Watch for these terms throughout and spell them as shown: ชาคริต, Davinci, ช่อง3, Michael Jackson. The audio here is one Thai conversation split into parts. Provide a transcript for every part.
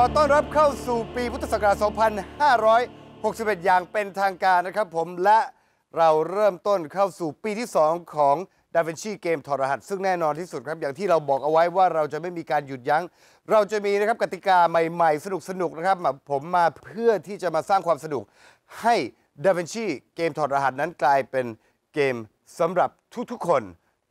ขอต้อนรับเข้าสู่ปีพุทธศักราช 2561 อย่างเป็นทางการนะครับผมและเราเริ่มต้นเข้าสู่ปีที่2ของดาวินชีเกมถอดรหัสซึ่งแน่นอนที่สุดครับอย่างที่เราบอกเอาไว้ว่าเราจะไม่มีการหยุดยั้งเราจะมีนะครับกติกาใหม่ๆสนุกๆนะครับผมมาเพื่อที่จะมาสร้างความสนุกให้ดาวินชีเกมถอดรหัสนั้นกลายเป็นเกมสำหรับทุกๆคน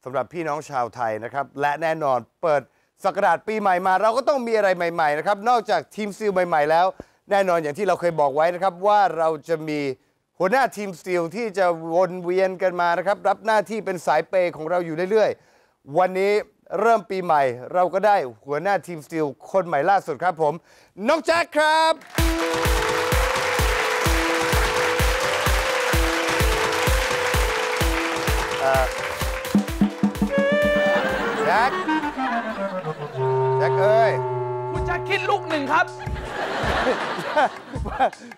สำหรับพี่น้องชาวไทยนะครับและแน่นอนเปิดศักราชปีใหม่มาเราก็ต้องมีอะไรใหม่ๆนะครับนอกจากทีมซีลใหม่ๆแล้วแน่นอนอย่างที่เราเคยบอกไว้นะครับว่าเราจะมีหัวหน้าทีมซีลที่จะวนเวียนกันมานะครับรับหน้าที่เป็นสายเปย์ของเราอยู่เรื่อยๆวันนี้เริ่มปีใหม่เราก็ได้หัวหน้าทีมซีลคนใหม่ล่าสุดครับผมน้องแจ็คครับแจ็คเอ้ยคุณจะคิดลูกหนึ่งครับ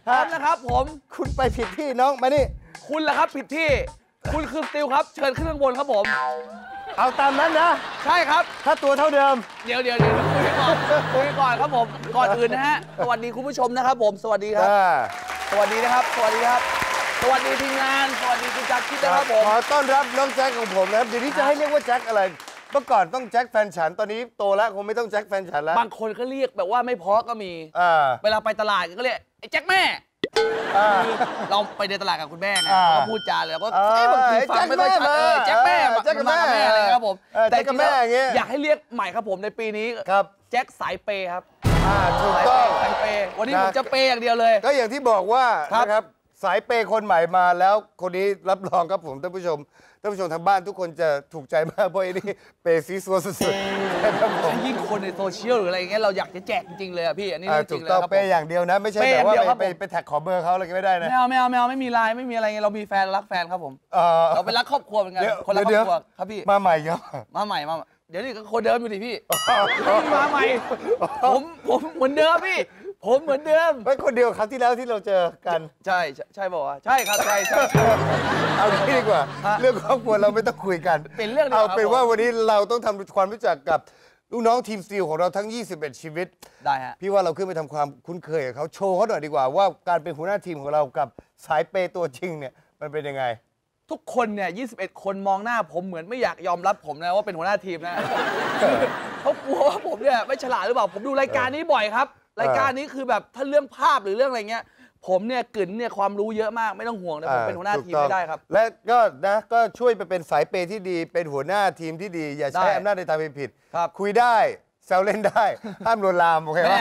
ท่านนะครับผมคุณไปผิดที่น้องมานี่คุณล่ะครับผิดที่คุณคือสติลครับเชิญขึ้นข้างบนครับผมเอาตามนั้นนะใช่ครับถ้าตัวเท่าเดิมเดี๋ยวคุยก่อนครับผมก่อนอื่นนะฮะสวัสดีคุณผู้ชมนะครับผมสวัสดีครับสวัสดีนะครับสวัสดีครับสวัสดีทีมงานสวัสดีคุณจักรคิดนะครับผมขอต้อนรับน้องแจ็คของผมนะครับเดี๋ยวนี้จะให้เรียกว่าแจ็คอะไรเมื่อก่อนต้องแจ็คแฟนฉันตอนนี้โตแล้วคงไม่ต้องแจ็คแฟนฉันแล้วบางคนก็เรียกแบบว่าไม่พอก็มีเวลาไปตลาดก็เรียกไอ้แจ็คแม่เราไปเดินตลาดกับคุณแม่นะเขาพูดจาเลยแล้วก็ไอ้บางทีฟังไม่ได้แจ็คแม่แจ็คกับแม่อะไรครับผมแต่กับแม่อย่างเงี้ยอยากให้เรียกใหม่ครับผมในปีนี้ครับแจ็คสายเปย์ครับถูกต้องสายเปย์วันนี้ผมจะเปย์อย่างเดียวเลยก็อย่างที่บอกว่านะครับสายเปย์คนใหม่มาแล้วคนนี้รับรองครับผมท่านผู้ชมทางบ้านทุกคนจะถูกใจมากเพราะอันนี้เปย์ซีซัวสุดๆครับผมยิ่งคนในโซเชียลหรืออะไรอย่างเงี้ยเราอยากจะแจกจริงๆเลยอ่ะพี่อันนี้จริงเลยครับเปย์อย่างเดียวนะไม่ใช่แบบว่าไปแท็กขอเบอร์เขาอะไรก็ไม่ได้นะไม่เอาไม่มีไลน์ไม่มีอะไรเงี้ยเรามีแฟนรักแฟนครับผมเราเป็นรักครอบครัวเหมือนกันคนละครอบครัวครับพี่มาใหม่ครับมาใหม่เดี๋ยวนี้ก็คนเดิมอยู่ดิพี่มาใหม่ผมเหมือนเดิมพี่ผมเหมือนเดิมไม่คนเดียวครับที่แล้วที่เราเจอกันใช่บอกว่าใช่ครับใช่เอางี้ดีกว่าเรื่องครอบครัวเราไม่ต้องคุยกันเป็นเรื่องเอาเป็นว่าวันนี้เราต้องทำความรู้จักกับลูกน้องทีมซีลของเราทั้ง21ชีวิตได้ฮะพี่ว่าเราขึ้นไปทำความคุ้นเคยกับเขาโชว์เขาหน่อยดีกว่าว่าการเป็นหัวหน้าทีมของเรากับสายเปย์ตัวจริงเนี่ยมันเป็นยังไงทุกคนเนี่ย21คนมองหน้าผมเหมือนไม่อยากยอมรับผมนะว่าเป็นหัวหน้าทีมนะเขากลัวว่าผมเนี่ยไม่ฉลาดหรือเปล่าผมดูรายการนี้บ่อยครับรายการนี้คือแบบถ้าเรื่องภาพหรือเรื่องอะไรเงี้ยผมเนี่ยกึ๋นเนี่ยความรู้เยอะมากไม่ต้องห่วงนะผมเป็นหัวหน้าทีมไม่ได้ครับและก็นะก็ช่วยไปเป็นสายเปย์ที่ดีเป็นหัวหน้าทีมที่ดีอย่าใช้อำนาจในทางผิดคุยได้แซวเล่นได้ห้ามลวนลามโอเคไหม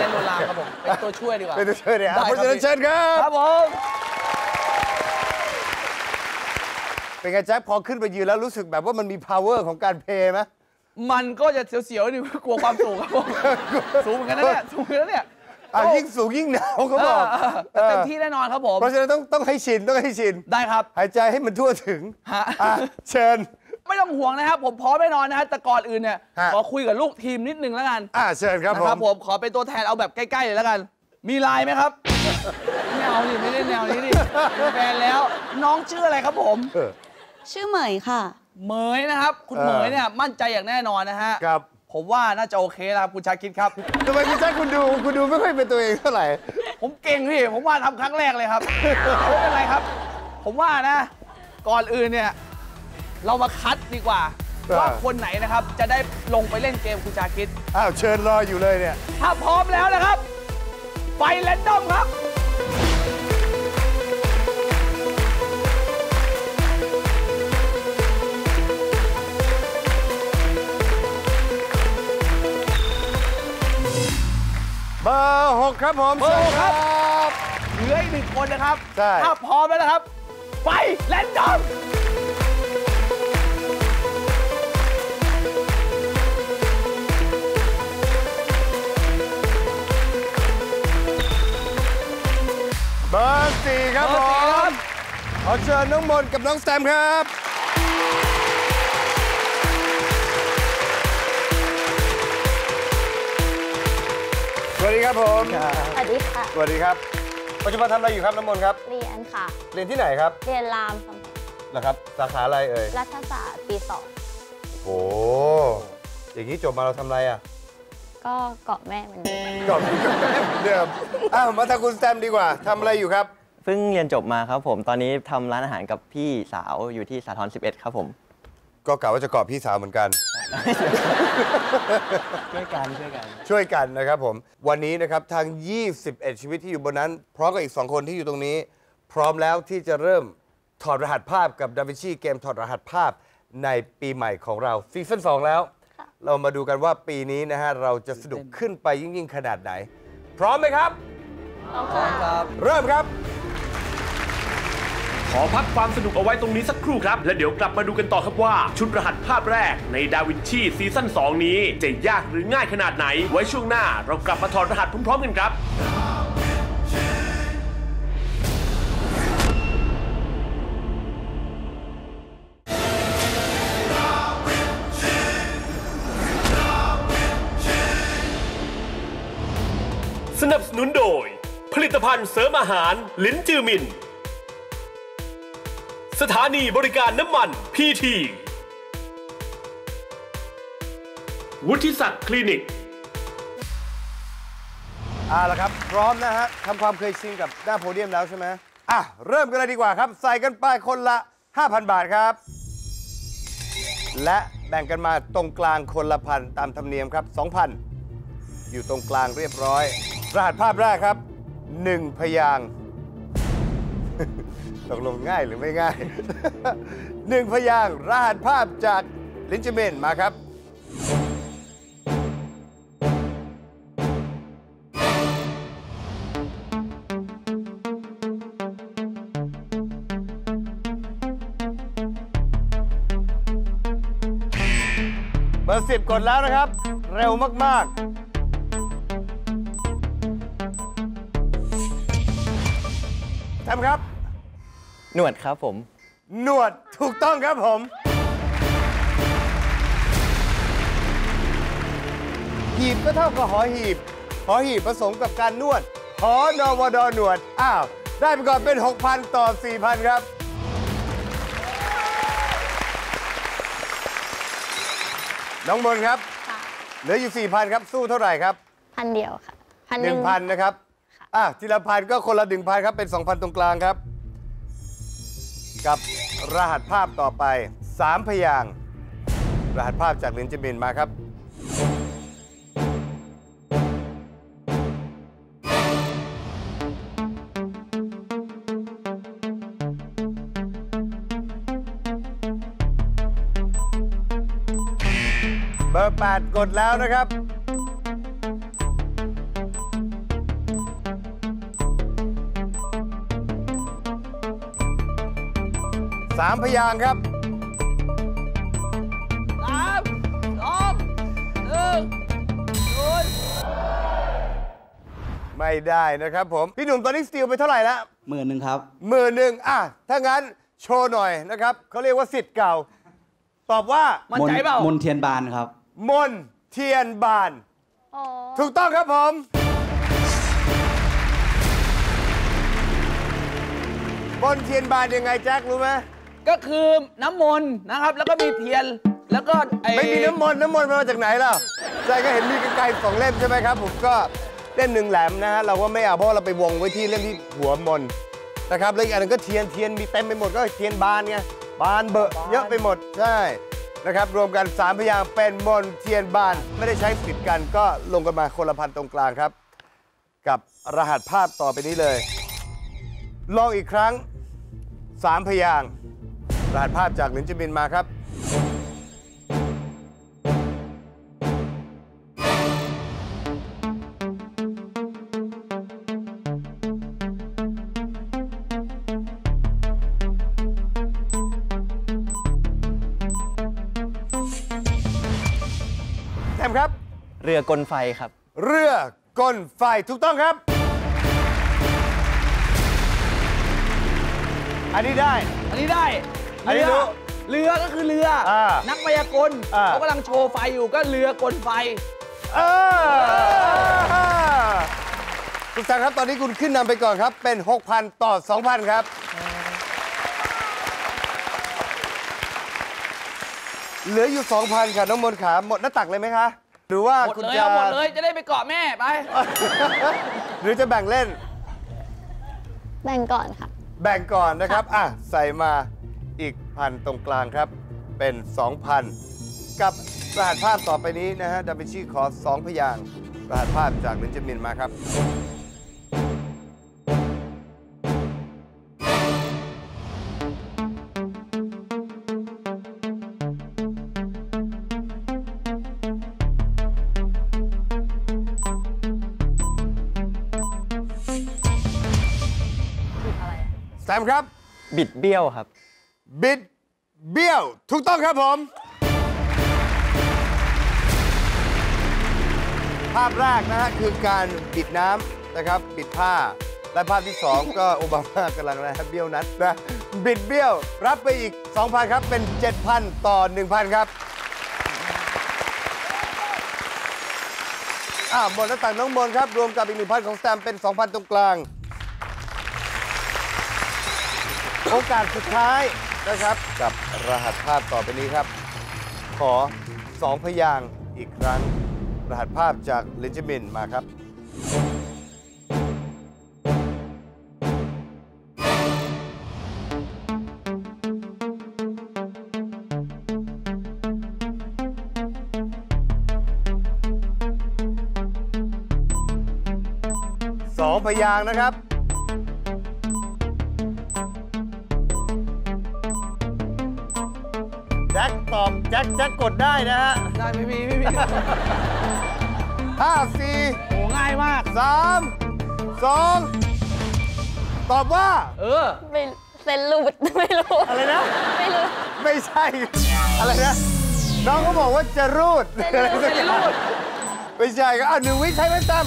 ไม่ลวนลามครับผมเป็นตัวช่วยดีกว่าเป็นตัวช่วยเนี่ยเพราะฉะนั้นเชิญครับครับผมเป็นไงแจ็คพอขึ้นไปยืนแล้วรู้สึกแบบว่ามันมี power ของการเพย์ไหมมันก็จะเสียวๆนี่กลัวความสูงครับผมสูงเหมือนกันนะเนี่ยสูงเหมือนกันเนี่ยยิ่งสูงยิ่งหนาวเขาบอกเต็มที่แน่นอนครับผมเพราะฉะนั้นต้องให้ชินได้ครับหายใจให้มันทั่วถึงเชิญไม่ต้องห่วงนะครับผมพร้อมแน่นอนนะฮะแต่ก่อนอื่นเนี่ยขอคุยกับลูกทีมนิดนึงแล้วกันเชิญครับผมขอเป็นตัวแทนเอาแบบใกล้ๆเลยแล้วกันมีไลน์ไหมครับไม่เอาดิไม่เล่นแนวนี้ดิแฟนแล้วน้องชื่ออะไรครับผมชื่อเหมยค่ะเหมยนะครับคุณเหมยเนี่ยมั่นใจอย่างแน่นอนนะฮะครับผมว่าน่าจะโอเคนะครับคุณชาคิดครับทำไมคุณชาคิดคุณดูไม่ค่อยเป็นตัวเองเท่าไหร่ผมเก่งพี่ผมว่าทำครั้งแรกเลยครับไม่เป็นไรครับผมว่านะก่อนอื่นเนี่ยเรามาคัดดีกว่าว่าคนไหนนะครับจะได้ลงไปเล่นเกมคุณชาคิดเชิญรออยู่เลยเนี่ยถ้าพร้อมแล้วนะครับไปแรนดอมครับเบอร์ 6ครับผมเบอร์ 6ครับ เหลืออีกหนึ่งคนนะครับถ้าพร้อมแล้วนะครับไปแรนดอมเบอร์สี่ครับผมขอเชิญน้องมนกับน้องแซมครับสวัสดีครับผมสวัสดีค่ะสวัสดีครับปัจจุบันทำอะไรอยู่ครับน้องมนครับเรียนค่ะเรียนที่ไหนครับเรียนรามคำแหงเหรอครับสาขาอะไรเอ่ยรัฐศาสตร์ปีสองโอ้อย่างนี้จบมาเราทำอะไรอ่ะก็เกาะแม่เหมือนเดิมเกาะแม่เหมือนเดิมอ้าวมาทางคุณแซมดีกว่าทำอะไรอยู่ครับเพิ่งเรียนจบมาครับผมตอนนี้ทำร้านอาหารกับพี่สาวอยู่ที่สาทร 11ครับผมก็กล่าวว่าจะกอบพี่สาวเหมือนกันช่วยกันนะครับผมวันนี้นะครับทาง21ชีวิตที่อยู่บนนั้นพร้อมกับอีก2คนที่อยู่ตรงนี้พร้อมแล้วที่จะเริ่มถอดรหัสภาพกับดาวินชีเกมถอดรหัสภาพในปีใหม่ของเราซีซั่น2แล้วเรามาดูกันว่าปีนี้นะฮะเราจะสนุกขึ้นไปยิ่งขนาดไหนพร้อมไหมครับพร้อมครับเริ่มครับขอพักความสนุกเอาไว้ตรงนี้สักครู่ครับและเดี๋ยวกลับมาดูกันต่อครับว่าชุดรหัสภาพแรกในดาวินชีซีซั่น2นี้จะยากหรือง่ายขนาดไหนไว้ช่วงหน้าเรากลับมาถอดรหัสพร้อมๆกันครับสนับสนุนโดยผลิตภัณฑ์เสริมอาหารลิ้นจือมินสถานีบริการน้ำมันพีทีวุฒิศักดิ์คลินิกเอาละครับพร้อมนะฮะทำความเคยชินกับหน้าโพเดียมแล้วใช่ไหมอ่ะเริ่มกันเลยดีกว่าครับใส่กันไปคนละ 5,000 บาทครับและแบ่งกันมาตรงกลางคนละพันตามธรรมเนียมครับ 2,000 อยู่ตรงกลางเรียบร้อยรหัสภาพแรกครับ1พยางค์ตกลงง่ายหรือไม่ง่ายหนึ่งพยางรหัสภาพจากลินจิเมนมาครับเบอร์10กดแล้วนะครับเร็วมากๆทำครับหนวดครับผมหนวดถูกต้องครับผมหีบก็เท่ากับหอหีบหอหีบผสมกับการนวดหอนวดหนวดอ้าวได้ไปก่อนเป็น 6,000 ต่อ 4,000 ครับน้องมนครับเหลืออยู่ 4,000 ครับสู้เท่าไหร่ครับพันเดียวค่ะ 1,000 นะครับทีละพันก็คนละ 1,000 ครับเป็น 2,000 ตรงกลางครับกับรหัสภาพต่อไป3พยางค์รหัสภาพจากลินจิมินมาครับเบอร์8กดแล้วนะครับ3พยางค์ครับ3 2 1ไม่ได้นะครับผมพี่หนุ่มตอนนี้สตีลไปเท่าไหร่แล้ว10,000ครับ10,000อ่ะถ้างั้นโชว์หน่อยนะครับเขาเรียกว่าสิทธิ์เก่าตอบว่ามั่นใจเปล่ามนเทียนบานครับมนเทียนบานถูกต้องครับผมมนเทียนบานยังไงแจ็ครู้ไหมก็คือน้ำมนต์นะครับแล้วก็มีเทียนแล้วก็ไม่มีน้ำมนต์มาจากไหนล่ะใจก็เห็นมีไกลๆ2 เล่มใช่ไหมครับผมก็เล่มหนึ่งแหลมนะฮะเราก็ไม่เอาเพราะเราไปวงไว้ที่เล่มที่หัวมนต์นะครับแล้วอีกอันนึงก็เทียนมีเต็มไปหมดก็เทียนบานไงบานเบอะเยอะไปหมดใช่นะครับรวมกัน3พยางค์เป็นมนต์เทียนบานไม่ได้ใช้สิทธิ์กันก็ลงกันมาคนละพันตรงกลางครับกับรหัสภาพต่อไปนี้เลยลองอีกครั้ง3พยางค์รหัสภาพจากลินจิมินมาครับ ครับเรือกลไฟครับเรือกลไฟถูกต้องครับอันนี้ได้อันนี้ได้อันนี้รู้เรือก็คือเรือนักมายากลเขากำลังโชว์ไฟอยู่ก็เรือกลไฟคุณสังครับตอนนี้คุณขึ้นนำไปก่อนครับเป็น 6,000 ต่อ 2,000 ครับเหลืออยู่ 2,000 ค่ะน้องมนต์ขาหมดหน้าตักเลยไหมคะหรือว่าคุณจะหมดเลยจะได้ไปเกาะแม่ไปหรือจะแบ่งเล่นแบ่งก่อนค่ะแบ่งก่อนนะครับอ่ะใส่มาอีกพันตรงกลางครับเป็น 2,000 กับรหัสภาพต่อไปนี้นะฮะดาวินชีขอ2พยางค์รหัสภาพจากเรนจิมินมาครับแซมครับบิดเบี้ยวครับบิดเบี้ยวถูกต้องครับผมภาพแรกนะฮะคือการปิดน้ำนะครับปิดผ้าและภาพที่2ก็โอบามากำลังนะครับเบี้ยวนัดนะบิดเบี้ยวรับไปอีก 2,000 ครับเป็น 7,000 ต่อ 1,000 ครับหมดแล้วต่างน้องมนครับรวมกับอีก 1,000 ของแซมเป็น 2,000 ตรงกลางโอกาสสุดท้ายนะครับกับรหัสภาพต่อไปนี้ครับขอ2พยางค์อีกครั้งรหัสภาพจากเรนจิมินมาครับ2พยางค์นะครับแจ็คตอบแจ็คกดได้นะฮะได้ไม่มี 5 4โอ้ง่ายมาก3 2ตอบว่าไม่เซนรูปไม่รู้อะไรนะไม่รู้ไม่ใช่อะไรนะน้องเขาบอกว่าจะรูดเซนรูดไม่ใช่ก็หนึ่งวิใช้ไม่ตั้ม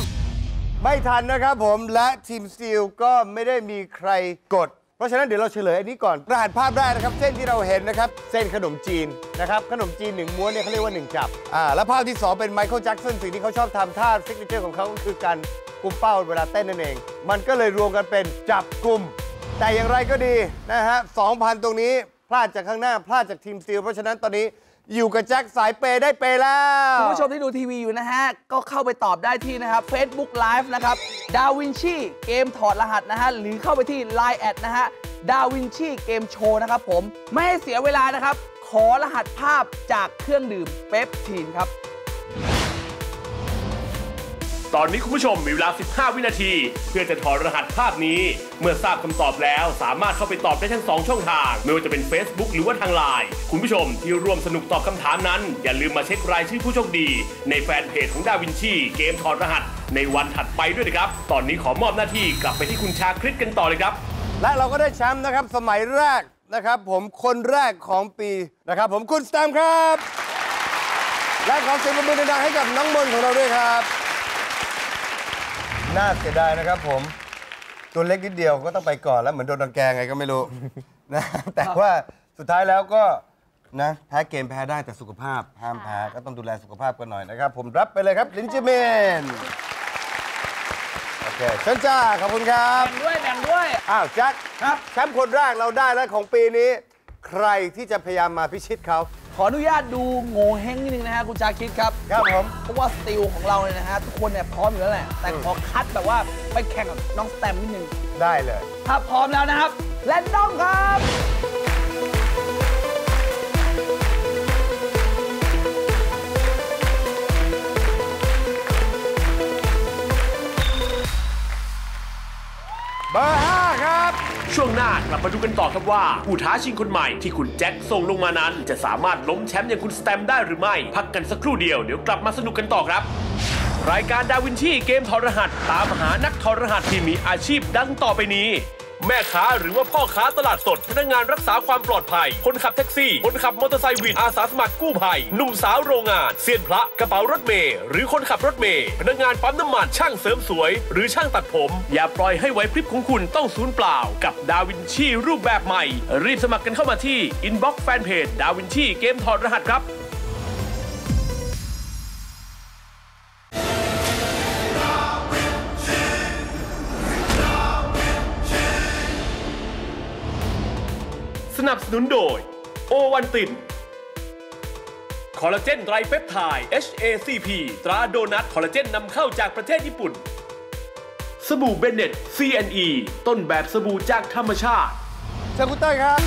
ไม่ทันนะครับผมและทีมซีลก็ไม่ได้มีใครกดเพราะฉะนั้นเดี๋ยวเราเฉลยอันนี้ก่อนรหัสภาพได้นะครับเส้นที่เราเห็นนะครับเส้นขนมจีนนะครับขนมจีน1ม้วนเนี่ยเขาเรียกว่า1จับแล้วภาพที่2เป็น Michael Jackson สิ่งที่เขาชอบทำท่าซิกเนเจอร์ของเขาคือการกุมเป้าเวลาเต้นนั่นเองมันก็เลยรวมกันเป็นจับกุมแต่อย่างไรก็ดีนะฮะ 2,000 ตรงนี้พลาดจากข้างหน้าพลาดจากทีมซีลเพราะฉะนั้นตอนนี้อยู่กับแจ็คสายเปย์ได้เปย์แล้วคุณผู้ชมที่ดูทีวีอยู่นะฮะก็เข้าไปตอบได้ที่นะครับ Facebook Live นะครับดาวินชีเกมถอดรหัสนะฮะหรือเข้าไปที่ Line แอดนะฮะดาวินชีเกมโชว์นะครับผมไม่ให้เสียเวลานะครับขอรหัสภาพจากเครื่องดื่มเปปทีนครับตอนนี้คุณผู้ชมมีเวลา15วินาทีเพื่อจะถอดรหัสภาพนี้เมื่อทราบคำตอบแล้วสามารถเข้าไปตอบได้ทั้ง2ช่องทางไม่ว่าจะเป็น Facebook หรือว่าทาง Line คุณผู้ชมที่ร่วมสนุกตอบคำถามนั้นอย่าลืมมาเช็ครายชื่อผู้โชคดีในแฟนเพจของดาวินชีเกมถอดรหัสในวันถัดไปด้วยนะครับตอนนี้ขอมอบหน้าที่กลับไปที่คุณชาคริตกันต่อเลยครับและเราก็ได้แชมป์นะครับสมัยแรกนะครับผมคนแรกของปีนะครับผมคุณสแตมครับและขอเสียงปรบมือดังๆให้กับน้องมนต์ของเราด้วยครับน่าเสียดายนะครับผมตัวเล็กนิดเดียวก็ต้องไปก่อนแล้วเหมือนโดนรังแกไงก็ไม่รู้นะแต่ว่าสุดท้ายแล้วก็นะแพ้เกมแพ้ได้แต่สุขภาพห้ามแพ้ก็ต้องดูแลสุขภาพกันหน่อยนะครับผมรับไปเลยครับลินจิเมนโอเคเชิญจ้าขอบคุณครับแบ่งด้วยแจ็คครับแชมป์คนแรกเราได้แล้วของปีนี้ใครที่จะพยายามมาพิชิตเขาขออนุญาตดูโง่เฮงนิดนึงนะฮะคุณชาคิดครับครับผมเพราะว่าสติลของเราเนี่ยนะฮะทุกคนเนี่ยพร้อมอยู่แล้วแหละแต่ขอคัดแบบว่าไปแข่งกับน้องสแตมนิดนึงได้เลยถ้าพร้อมแล้วนะครับแรนดอมครับเบอร์5ครับช่วงหน้ากลับมาดูกันต่อครับว่าผู้ท้าชิงคนใหม่ที่คุณแจ็คส่งลงมานั้นจะสามารถล้มแชมป์อย่างคุณสแตมได้หรือไม่พักกันสักครู่เดียวเดี๋ยวกลับมาสนุกกันต่อครับรายการดาวินชีเกมถอดรหัสตามหานักถอดรหัสที่มีอาชีพดังต่อไปนี้ แม่ค้าหรือว่าพ่อค้าตลาดสดพนักงานรักษาความปลอดภัยคนขับแท็กซี่คนขับมอเตอร์ไซค์วินอาสาสมัครกู้ภัยหนุ่มสาวโรงงานเซียนพระกระเป๋ารถเมล์หรือคนขับรถเมล์พนักงานปั๊มน้ำมันช่างเสริมสวยหรือช่างตัดผมอย่าปล่อยให้ไหวพริบของคุณต้องสูญเปล่ากับดาวินชีรูปแบบใหม่รีบสมัครกันเข้ามาที่อินบ็อกซ์แฟนเพจดาวินชีเกมถอดรหัสครับสนับสนุนโดยโอวันตินคอลลาเจนไตรเปปไทด์ HACP ตราโดนัทคอลลาเจนนำเข้าจากประเทศญี่ปุ่นสบู่เบนเน็ต CNE ต้นแบบสบู่จากธรรมชาติเชิญคุณเต้ยครับ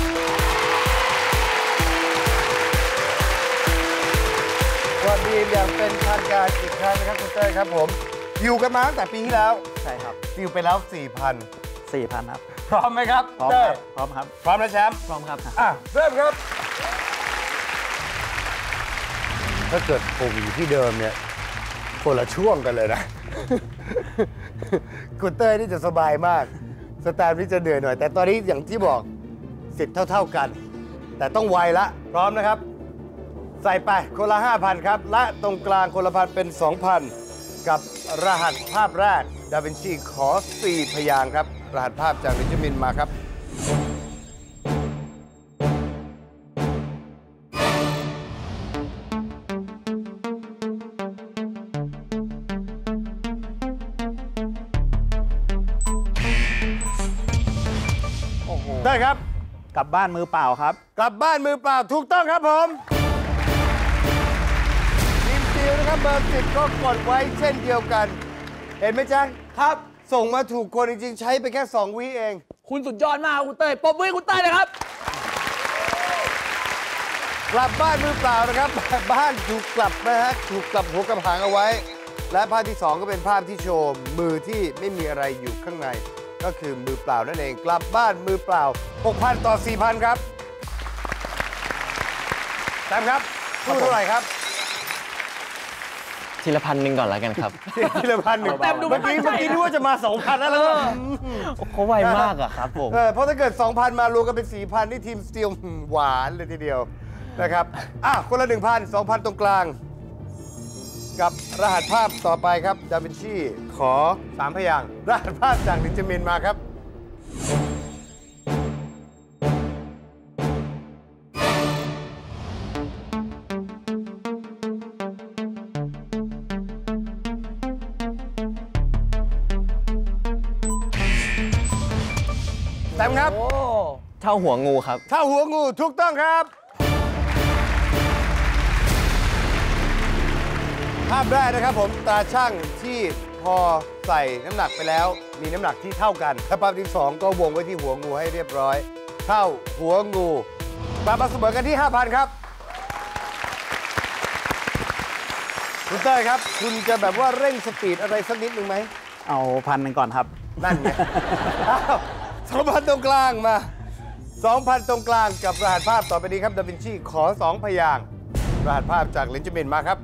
สวัสดีอย่างเป็นทางการอีกครั้งนะครับคุณเต้ยครับผมอยู่กันมาตั้งแต่ปีที่แล้วใช่ครับซิลไปแล้ว 4,000 ครับพร้อมไหมครับพร้อมครับพร้อมครับพร้อมนะแชมป์พร้อมครับอ่ะเริ่มครับถ้าเกิดผมอยู่ที่เดิมเนี่ยคนละช่วงกันเลยนะคุณเต้ยนี่จะสบายมากสแตมนี่จะเหนื่อยหน่อยแต่ตอนนี้อย่างที่บอกสิทธิ์เท่าๆกันแต่ต้องไวละพร้อมนะครับใส่ไปคนละ 5,000 ครับและตรงกลางคนละพันเป็น 2,000 กับรหัสภาพแรกดาวินชีขอ4พยางค์ครับรหัสภาพจากวิตามินมาครับได้ครับกลับบ้านมือเปล่าครับกลับบ้านมือเปล่าถูกต้องครับผมทีมซิลนะครับเบอร์10ก็กดไว้เช่นเดียวกันเห็นไหมจ๊ะครับส่งมาถูกคนจริงๆใช้ไปแค่2วิเองคุณสุดยอดมากคุณเต้ยปรบมือคุณเต้ยนะครับกลับบ้านมือเปล่านะครับบ้านถูกกลับนะฮะถูกกลับหัวกับหางเอาไว้และภาพที่2ก็เป็นภาพที่โชว์มือที่ไม่มีอะไรอยู่ข้างในก็คือมือเปล่านั่นเองกลับบ้านมือเปล่า 6,000 ต่อ 4,000 ครับแซมครับสู้เท่าไหร่ครับทีละพันหนึ่งก่อนแล้วกันครับทีละพันหนึ่งเมื่อกี้นึกว่าจะมา 2,000 แล้วเขาไวมากอะครับผมเพราะถ้าเกิด 2,000 มารวมกันเป็น 4,000 นี่ทีมสตีลหวานเลยทีเดียวนะครับอ่ะคนละ 1,000 2,000 ตรงกลางกับรหัสภาพต่อไปครับดาวินชีขอ3พยางค์รหัสภาพจากนิจมินมาครับแซมครับเท่าหัวงูครับเท่าหัวงูถูกต้องครับภาพแรกนะครับผมตาช่างที่พอใส่น้ำหนักไปแล้วมีน้ำหนักที่เท่ากันและภาพที่2ก็วงไว้ที่หัวงูให้เรียบร้อยเท่าหัวงูมาเสมอกันที่ 5,000 ครับคุณเต้ยครับคุณจะแบบว่าเร่งสปีดอะไรสักนิดหนึ่งไหมเอาพันหนึ่งก่อนครับนั่นไง 2,000 ตรงกลางมา 2,000 ตรงกลางกับรหัสภาพต่อไปนี้ครับดาวินชีขอ2พยางค์รหัสภาพจากเลนจ์เมนมาครับ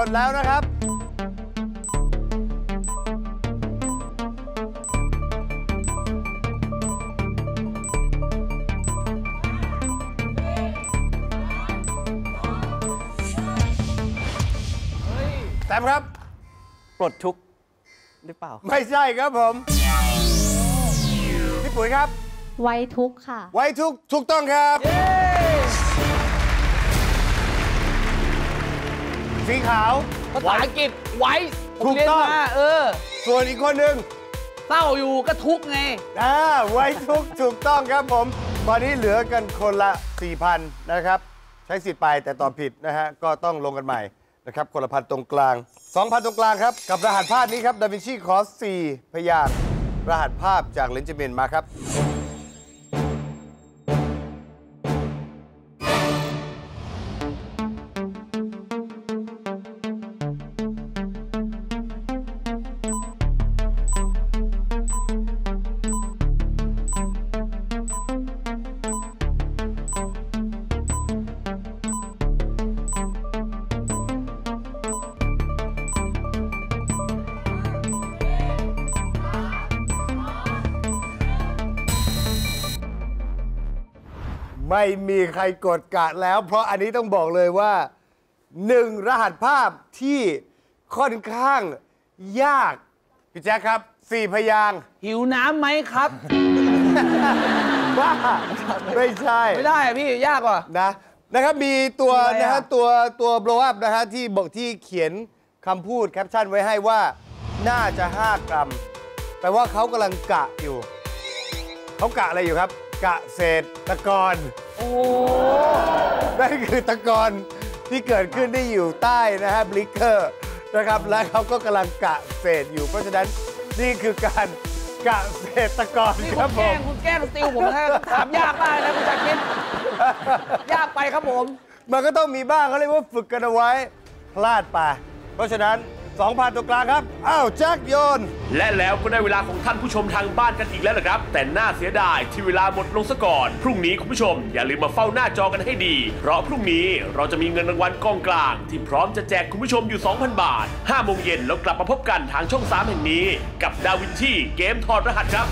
กดแล้วนะครับแซมครับปลดทุกข์หรือเปล่าไม่ใช่ครับผมพี่ปุ๋ยครับไว้ทุกข์ค่ะไว้ทุกข์ถูกต้องครับสีขาวภาษาอังกฤษไว้ถูกต้องส่วนอีกคนหนึ่งเศร้าอยู่ก็ทุกไงไว้ทุกถูกต้องครับผมตอนนี้เหลือกันคนละ 4,000 นะครับใช้สิทธิ์ไปแต่ตอบผิดนะฮะก็ต้องลงกันใหม่นะครับคนละพันตรงกลาง 2,000 ตรงกลางครับกับรหัสภาพนี้ครับดาวินชีขอ4พยางค์รหัสภาพจากเลนจ์เมนมาครับ ไม่มีใครกดกะแล้วเพราะอันนี้ต้องบอกเลยว่าหนึ่งรหัสภาพที่ค่อนข้างยากพี่แจ๊คครับสี่พยางค์หิวน้ำไหมครับ บ้าไม่ใช่ไม่ได้พี่ยากว่ะนะครับมีตัวนะฮะตัว blow up นะฮะที่บอกที่เขียนคำพูดแคปชั่นไว้ให้ว่าน่าจะ5กรัมแปลว่าเขากำลังกะอยู่เขากะอะไรอยู่ครับกะเศษตะกอนโอ้นั่นคือตะกอนที่เกิดขึ้นได้อยู่ใต้นะฮะบลิกเกอร์นะครับแล้วเขาก็กำลังกะเศษอยู่เพราะฉะนั้นนี่คือการกะเศษตะกอนครับผมคุณแก้คุณติวผมแค่ถามยากมากนะคุณจักรพิษยากไปครับผมมันก็ต้องมีบ้างเขาเรียกว่าฝึกกันเอาไว้พลาดไปเพราะฉะนั้น2,000 ตัวกลางครับอ้าวแจ็คโยนและแล้วก็ได้เวลาของท่านผู้ชมทางบ้านกันอีกแล้วนะครับแต่น่าเสียดายที่เวลาหมดลงซะก่อนพรุ่งนี้คุณผู้ชมอย่าลืมมาเฝ้าหน้าจอกันให้ดีเพราะพรุ่งนี้เราจะมีเงินรางวัลกองกลางที่พร้อมจะแจกคุณผู้ชมอยู่ 2,000 บาท 5 โมงเย็นแล้วกลับมาพบกันทางช่อง 3 แห่งนี้กับดาวินชีเกมถอดรหัสครับ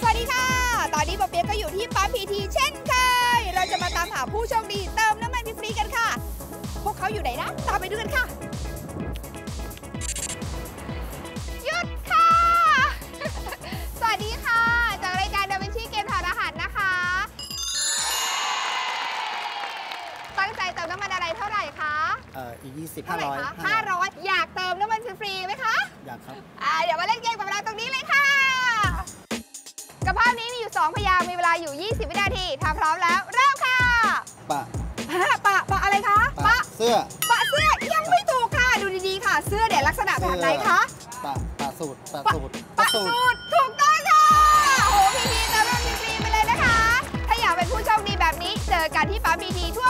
สวัสดีค่ะตอนนี้ป๊อปเปี๊ยกก็อยู่ที่ปั๊มพีทีเช่นเคยเราจะมาตามหาผู้โชคดีเติมน้ำมันฟรีกันค่ะพวกเขาอยู่ไหนนะตามไปดูกันค่ะหยุดค่ะสวัสดีค่ะจากรายการดาวินชีเกมถอดรหัสนะคะตั้งใจเติมน้ำมันอะไรเท่าไหร่คะอีก20 500อยากเติมน้ำมันฟรีไหมคะอยากครับเดี๋ยวมาเล่นเกมกับเราตรงนี้เลยค่ะกระเพาะนี้มีอยู่2พยางค์มีเวลาอยู่20วินาทีถ้าพร้อมแล้วเริ่มค่ะปะอะไรคะปะเสื้อยังไม่ถูกค่ะดูดีๆค่ะเสื้อเนี่ยลักษณะแบบไหนคะปะสูตรถูกต้องค่ะโอ้โหพีพีเติมน้ำมันฟรีไปเลยนะคะถ้าอยากเป็นผู้โชคดีแบบนี้เจอกันที่ปั๊มพีทีทั่ว